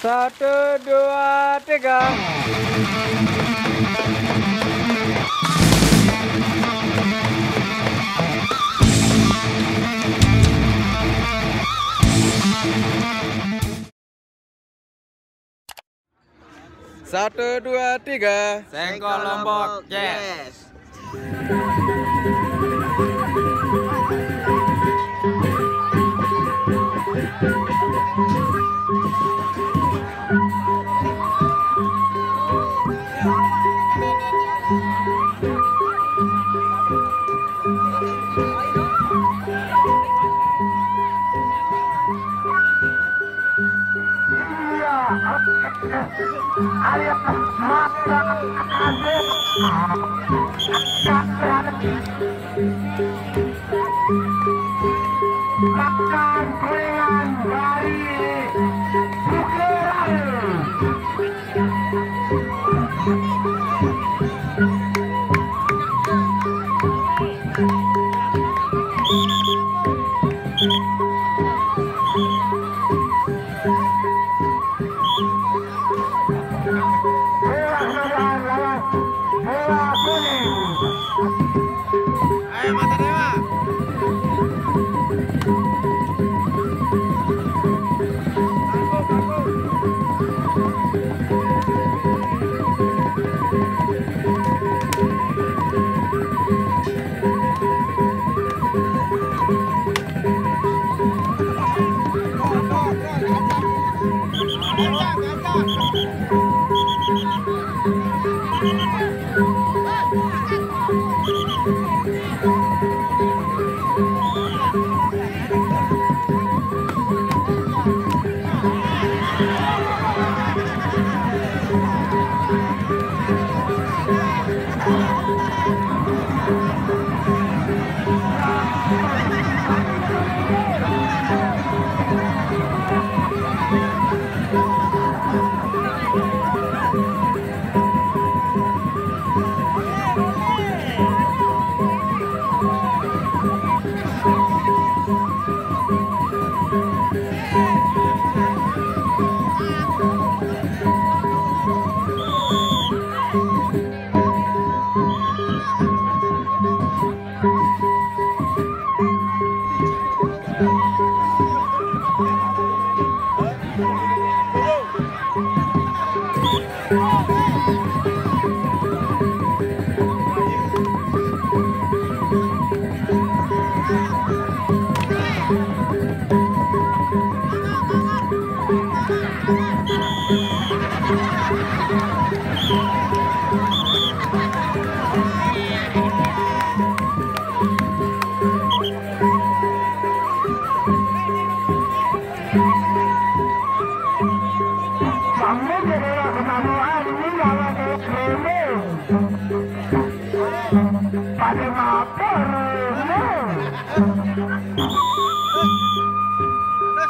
1, 2, 3. Satu, dua, tiga. Sengkol Lombok, yes.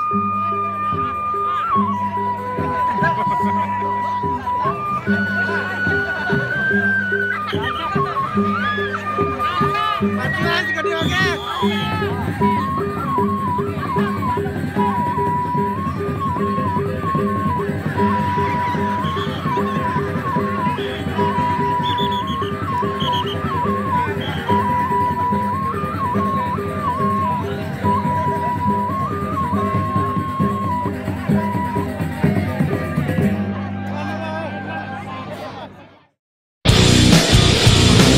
Sengkol Lombok, yes.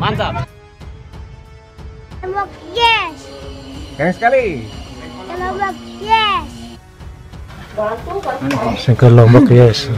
Mantap. Lombok, yes. Keren sekali. Lombok, yes. Sengkol Lombok, yes.